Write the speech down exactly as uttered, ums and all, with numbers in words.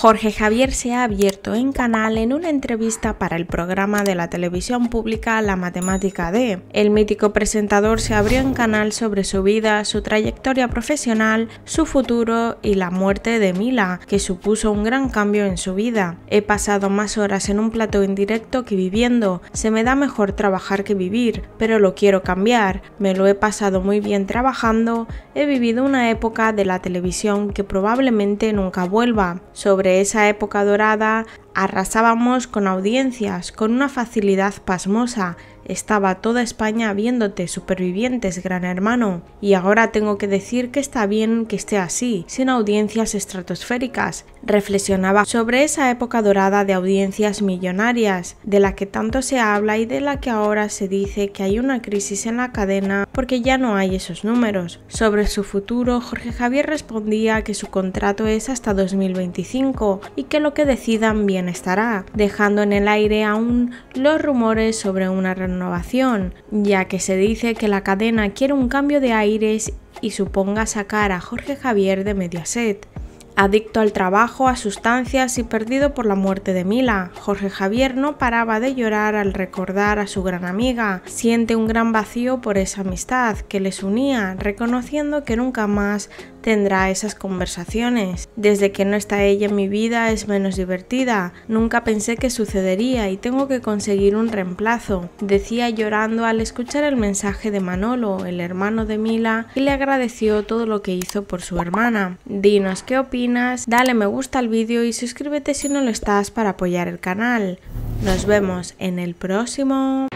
Jorge Javier se ha abierto en canal en una entrevista para el programa de la televisión pública La matemática de. El mítico presentador se abrió en canal sobre su vida, su trayectoria profesional, su futuro y la muerte de Mila, que supuso un gran cambio en su vida. He pasado más horas en un plató en directo que viviendo, se me da mejor trabajar que vivir, pero lo quiero cambiar, me lo he pasado muy bien trabajando, he vivido una época de la televisión que probablemente nunca vuelva. Sobre esa época dorada, arrasábamos con audiencias, con una facilidad pasmosa. Estaba toda España viéndote, Supervivientes, Gran Hermano. Y ahora tengo que decir que está bien que esté así, sin audiencias estratosféricas. Reflexionaba sobre esa época dorada de audiencias millonarias, de la que tanto se habla y de la que ahora se dice que hay una crisis en la cadena porque ya no hay esos números. Sobre su futuro, Jorge Javier respondía que su contrato es hasta dos mil veinticinco y que lo que decidan bien estará, dejando en el aire aún los rumores sobre una renovación. Innovación, ya que se dice que la cadena quiere un cambio de aires y suponga sacar a Jorge Javier de Mediaset. Adicto al trabajo, a sustancias y perdido por la muerte de Mila, Jorge Javier no paraba de llorar al recordar a su gran amiga. Siente un gran vacío por esa amistad que les unía, reconociendo que nunca más tendrá esas conversaciones. Desde que no está ella en mi vida es menos divertida, nunca pensé que sucedería y tengo que conseguir un reemplazo, decía llorando al escuchar el mensaje de Manolo, el hermano de Mila, y le agradeció todo lo que hizo por su hermana. Dinos qué opinas. Dale me gusta al vídeo y suscríbete si no lo estás para apoyar el canal. Nos vemos en el próximo.